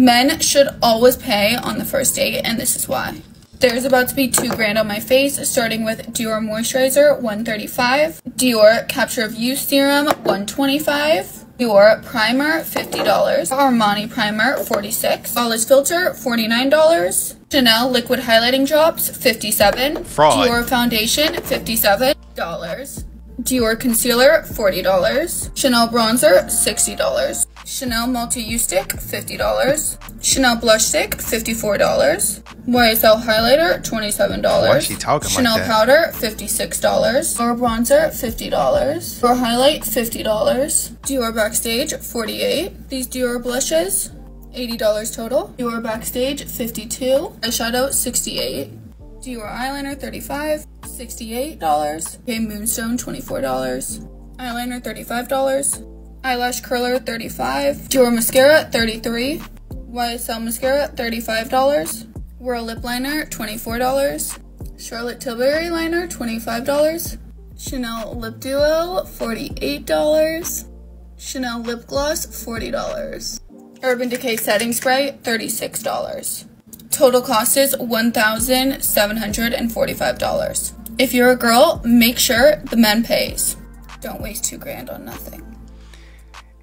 Men should always pay on the first date, and this is why. There's about to be $2,000 on my face, starting with Dior Moisturizer, $135. Dior Capture of You Serum, $125. Dior Primer, $50. Armani Primer, $46. Olive Filter, $49. Chanel Liquid Highlighting Drops, $57. Fraud. Dior Foundation, $57. Dior Concealer, $40. Chanel Bronzer, $60. Chanel Multi-Use Stick, $50. Chanel Blush Stick, $54. YSL Highlighter, $27. Why is she talking Chanel like that? Powder, $56. Dior Bronzer, $50. Dior Highlight, $50. Dior Backstage, $48. These Dior Blushes, $80 total. Dior Backstage, $52. Eyeshadow, $68. Dior Eyeliner, $35. $68. Okay, Moonstone, $24. Eyeliner, $35. Eyelash curler, $35. Dior mascara, $33. YSL mascara, $35. Whirl lip liner, $24. Charlotte Tilbury liner, $25. Chanel lip duo, $48. Chanel lip gloss, $40. Urban Decay setting spray, $36. Total cost is $1,745. If you're a girl, make sure the men pays. Don't waste $2,000 on nothing.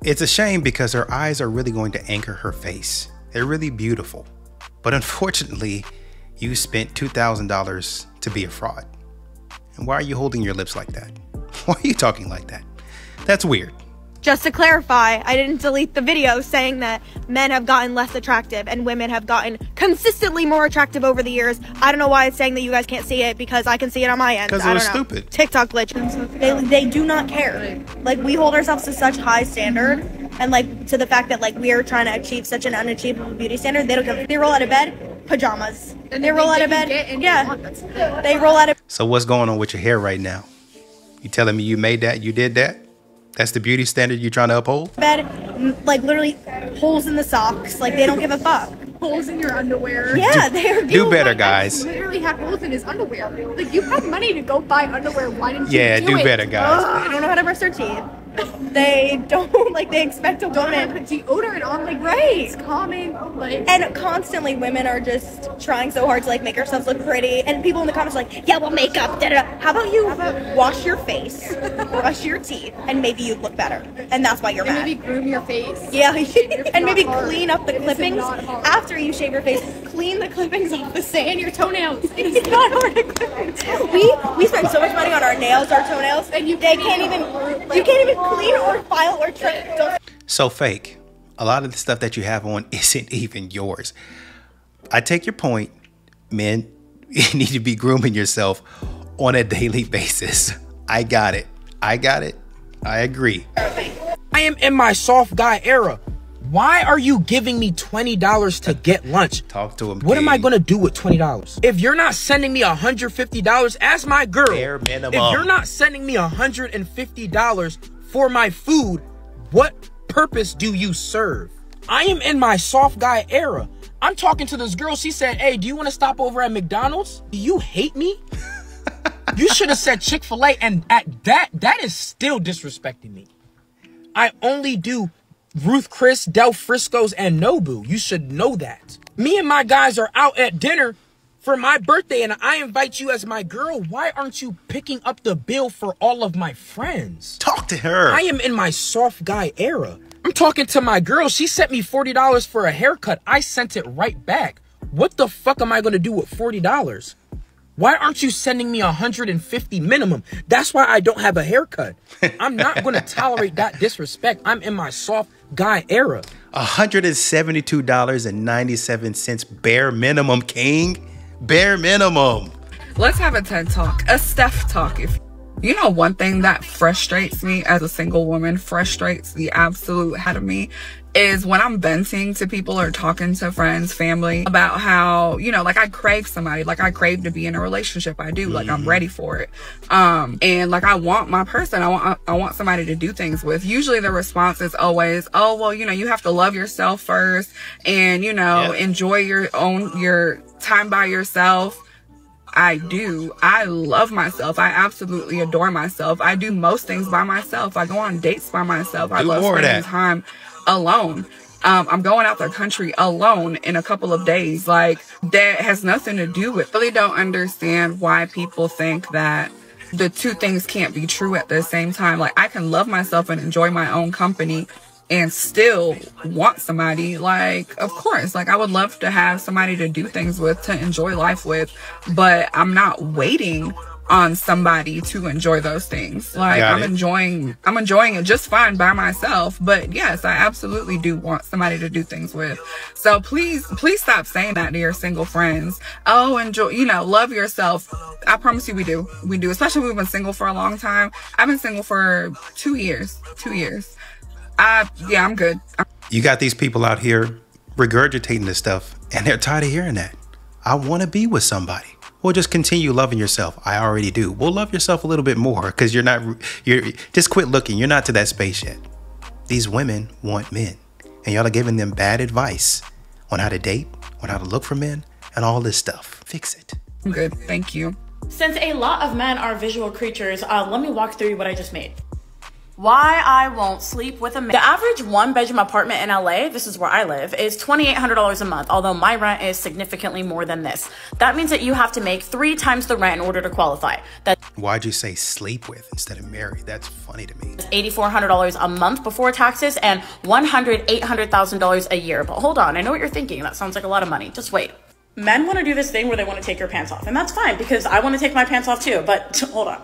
It's a shame because her eyes are really going to anchor her face. They're really beautiful. But unfortunately, you spent $2,000 to be a fraud. And why are you holding your lips like that? Why are you talking like that? That's weird. Just to clarify, I didn't delete the video saying that men have gotten less attractive and women have gotten consistently more attractive over the years. I don't know why it's saying that you guys can't see it because I can see it on my end. Because it was stupid. TikTok glitch. They do not care. Like, we hold ourselves to such high standard. And like, to the fact that like we are trying to achieve such an unachievable beauty standard, they don't care. They roll out of bed, pajamas. And they roll out of bed, yeah. They roll out of. So what's going on with your hair right now? You telling me you made that? You did that? That's the beauty standard you're trying to uphold? Bed, like literally holes in the socks. Like they don't give a fuck. Holes in your underwear. Yeah, they are. Do better, guys. Literally have holes in his underwear. Like you have money to go buy underwear. Why didn't you? Yeah, do better, guys. I don't know how to brush their teeth. They don't like. They expect a woman put deodorant on, like right. It's common, like. And constantly, women are just trying so hard to like make ourselves look pretty. And people in the comments are like, yeah, well, makeup. Da da. How about you wash your face, brush your teeth, and maybe you'd look better. And that's why you're mad. Maybe groom your face. Yeah, and maybe clean up the clippings after you shave your face. Clean the clippings off the sand. Your toenails. It's not hard to clean. We spend so much money on our nails, our toenails, and they can't even. You can't even. Clean or file or trick. So fake. A lot of the stuff that you have on isn't even yours. I take your point, men. You need to be grooming yourself on a daily basis. I got it. I got it. I agree. I am in my soft guy era. Why are you giving me $20 to get lunch? Talk to him. What am I going to do with $20? If you're not sending me $150, ask my girl. Bare minimum. If you're not sending me $150, for my food, what purpose do you serve? I am in my soft guy era. I'm talking to this girl. She said, hey, do you want to stop over at McDonald's? Do you hate me? You should have said Chick-fil-A. And at that is still disrespecting me. I only do Ruth Chris, Del Frisco's, and Nobu. You should know that. Me and my guys are out at dinner for my birthday, and I invite you as my girl. Why aren't you picking up the bill for all of my friends? Talk to her. I am in my soft guy era. I'm talking to my girl. She sent me $40 for a haircut. I sent it right back. What the fuck am I going to do with $40? Why aren't you sending me $150 minimum? That's why I don't have a haircut. I'm not going to tolerate that disrespect. I'm in my soft guy era. $172.97 bare minimum, king. Bare minimum. Let's have a TED talk, a Steph talk. If you know one thing that frustrates me as a single woman, frustrates the absolute head of me, is when I'm venting to people or talking to friends, family about how, you know, like I crave somebody, like I crave to be in a relationship. I do, like I'm ready for it. And like I want my person, I want somebody to do things with. Usually the response is always, oh, well, you know, you have to love yourself first and, you know, enjoy your own, your time by yourself. I do. I love myself. I absolutely adore myself. I do most things by myself. I go on dates by myself. I love spending time alone. I'm going out the country alone in a couple of days. Like, that has nothing to do with. I really don't understand why people think that the two things can't be true at the same time. Like, I can love myself and enjoy my own company and still want somebody. Like, of course, like, I would love to have somebody to do things with, to enjoy life with, but I'm not waiting on somebody to enjoy those things. Like, I'm enjoying it just fine by myself. But yes, I absolutely do want somebody to do things with. So please stop saying that to your single friends. Oh, enjoy, you know, love yourself. I promise you, we do, especially if we've been single for a long time. I've been single for 2 years. Yeah, I'm good. You got these people out here regurgitating this stuff, and they're tired of hearing that. I want to be with somebody. Well, just continue loving yourself. I already do. Well, love yourself a little bit more, because you're just quit looking. You're not to that space yet. These women want men, and y'all are giving them bad advice on how to date, on how to look for men, and all this stuff. Fix it. I'm good. Thank you. Since a lot of men are visual creatures, let me walk through what I just made. Why I won't sleep with a man. The average one-bedroom apartment in LA, this is where I live, is $2,800 a month, although my rent is significantly more than this. That means that you have to make 3 times the rent in order to qualify. Why'd you say sleep with instead of marry? That's funny to me. $8,400 a month before taxes and $800,000 a year. But hold on, I know what you're thinking. That sounds like a lot of money. Just wait. Men want to do this thing where they want to take your pants off, and that's fine, because I want to take my pants off too, but hold on.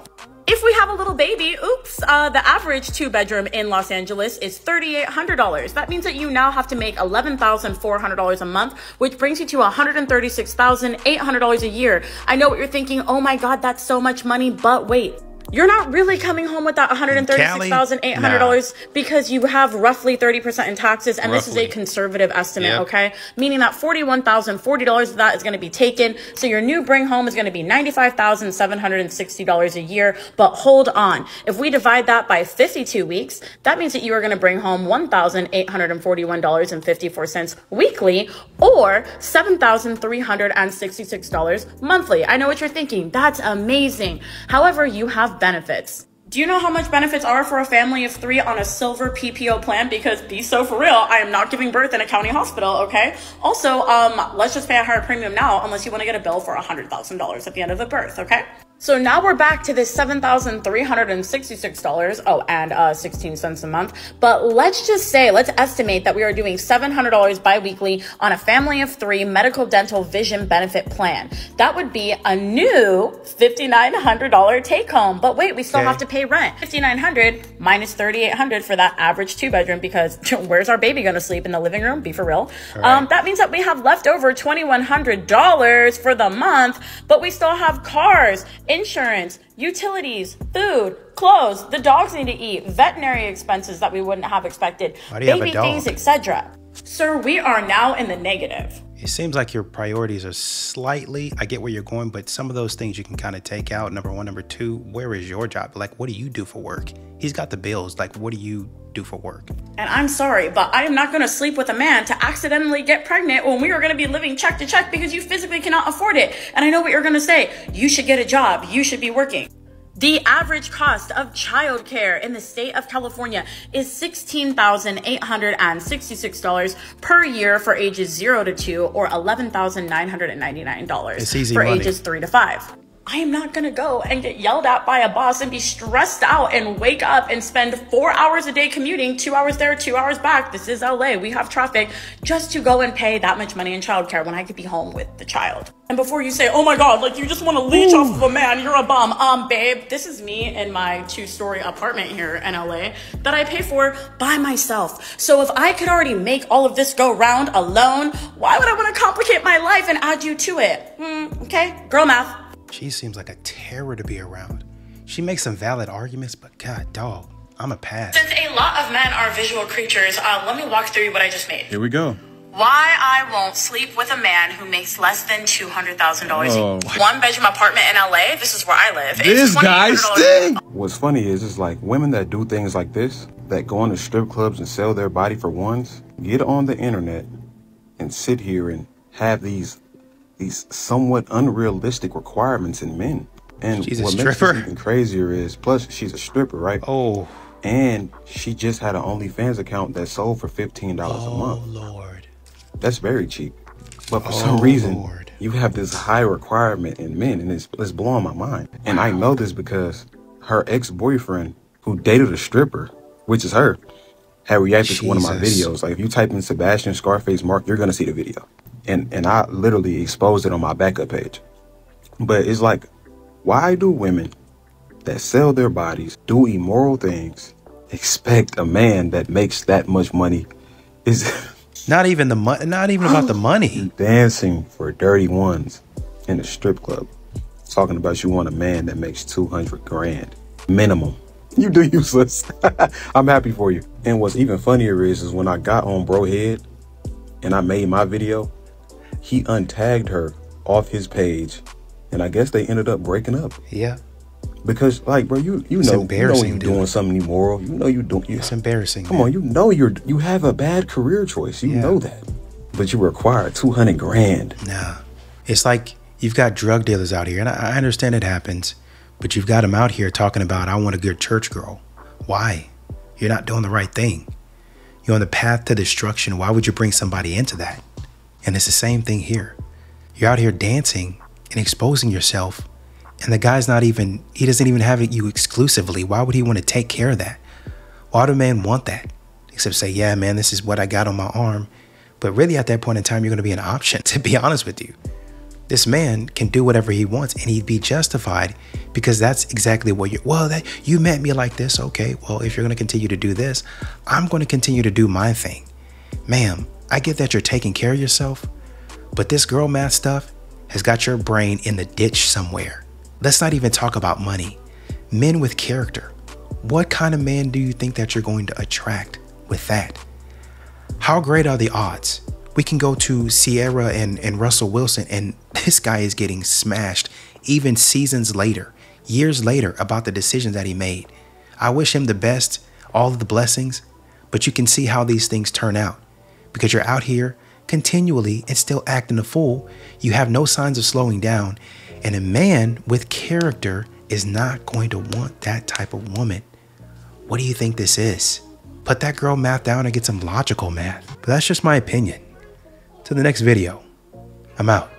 If we have a little baby, oops, the average 2-bedroom in Los Angeles is $3,800. That means that you now have to make $11,400 a month, which brings you to $136,800 a year. I know what you're thinking. Oh my God, that's so much money. But wait, you're not really coming home with that $136,800 because you have roughly 30% in taxes. And roughly. This is a conservative estimate, yep. Okay? Meaning that $41,040 of that is going to be taken. So your new bring home is going to be $95,760 a year. But hold on. If we divide that by 52 weeks, that means that you are going to bring home $1,841.54 weekly or $7,366 monthly. I know what you're thinking. That's amazing. However, you have benefits. Do you know how much benefits are for a family of 3 on a silver PPO plan? Because be so for real, I am not giving birth in a county hospital, okay? Also, let's just pay a higher premium now unless you want to get a bill for $100,000 at the end of the birth, okay? So now we're back to this $7,366, oh, and 16 cents a month. But let's just say, let's estimate that we are doing $700 biweekly on a family of 3 medical, dental, vision benefit plan. That would be a new $5,900 take home. But wait, we still have to pay rent. $5,900 minus $3,800 for that average 2-bedroom, because where's our baby going to sleep? In the living room? Be for real. Right. That means that we have left over $2,100 for the month, but we still have cars, insurance, utilities, food, clothes, the dogs need to eat, veterinary expenses that we wouldn't have expected, baby fees, etc. Sir, we are now in the negative. It seems like your priorities are slightly, I get where you're going, but some of those things you can kind of take out. Number one. Number two, where is your job? Like, what do you do for work? He's got the bills. Like, what do you do for work? And I'm sorry, but I am not going to sleep with a man to accidentally get pregnant when we are going to be living check to check because you physically cannot afford it. And I know what you're going to say. You should get a job. You should be working. The average cost of childcare in the state of California is $16,866 per year for ages 0 to 2 or $11,999 for ages 3 to 5. I am not going to go and get yelled at by a boss and be stressed out and wake up and spend 4 hours a day commuting, 2 hours there, 2 hours back. This is LA. We have traffic just to go and pay that much money in childcare when I could be home with the child. And before you say, oh my God, like you just want to leech off of a man, you're a bum. Babe, this is me in my 2-story apartment here in LA that I pay for by myself. So if I could already make all of this go round alone, why would I want to complicate my life and add you to it? Okay, girl math. She seems like a terror to be around. She makes some valid arguments, but God, dog, I'm a pass. Since a lot of men are visual creatures, let me walk through what I just made. Here we go. Why I won't sleep with a man who makes less than $200,000. Oh. One-bedroom apartment in LA, this is where I live. This guy's thing. What's funny is it's like women that do things like this, that go on to strip clubs and sell their body for ones, get on the internet and sit here and have these somewhat unrealistic requirements in men. And what makes it even crazier is, plus she's a stripper, right? Oh, And she just had an OnlyFans account that sold for $15 a month. Oh, Lord. That's very cheap. But for some reason, Lord, you have this high requirement in men, and it's blowing my mind. Wow. And I know this because her ex-boyfriend, who dated a stripper, which is her, had reacted to one of my videos. Like, if you type in Sebastian Scarface Mark, you're going to see the video. And I literally exposed it on my backup page. But it's like, why do women that sell their bodies, do immoral things, expect a man that makes that much money? Is not even the money, not even about the money. Dancing for dirty ones in a strip club, talking about you want a man that makes 200 grand minimum. You do useless. I'm happy for you. And what's even funnier is when I got on Bro Head and I made my video, he untagged her off his page, and I guess they ended up breaking up. Yeah. Because, like, bro, you know you're doing something immoral. You know it's embarrassing. Come on, you know you have a bad career choice. You know that, but you require 200 grand. Nah, it's like you've got drug dealers out here, and I understand it happens, but you've got them out here talking about, I want a good church girl. Why? You're not doing the right thing. You're on the path to destruction. Why would you bring somebody into that? And it's the same thing here. You're out here dancing and exposing yourself, and the guy's not even, he doesn't even have you exclusively. Why would he want to take care of that? Why do men want that? Except say, yeah, man, this is what I got on my arm. But really at that point in time, you're going to be an option, to be honest with you. This man can do whatever he wants and he'd be justified, because that's exactly what you're, well, that you met me like this. Okay, well, if you're going to continue to do this, I'm going to continue to do my thing. Ma'am, I get that you're taking care of yourself, but this girl math stuff has got your brain in the ditch somewhere. Let's not even talk about money. Men with character. What kind of man do you think that you're going to attract with that? How great are the odds? We can go to Sierra and Russell Wilson, and this guy is getting smashed even seasons later, years later, about the decisions that he made. I wish him the best, all of the blessings, but you can see how these things turn out because you're out here continually and still acting a fool. You have no signs of slowing down. And a man with character is not going to want that type of woman. What do you think this is? Put that girl math down and get some logical math. But that's just my opinion. To the next video, I'm out.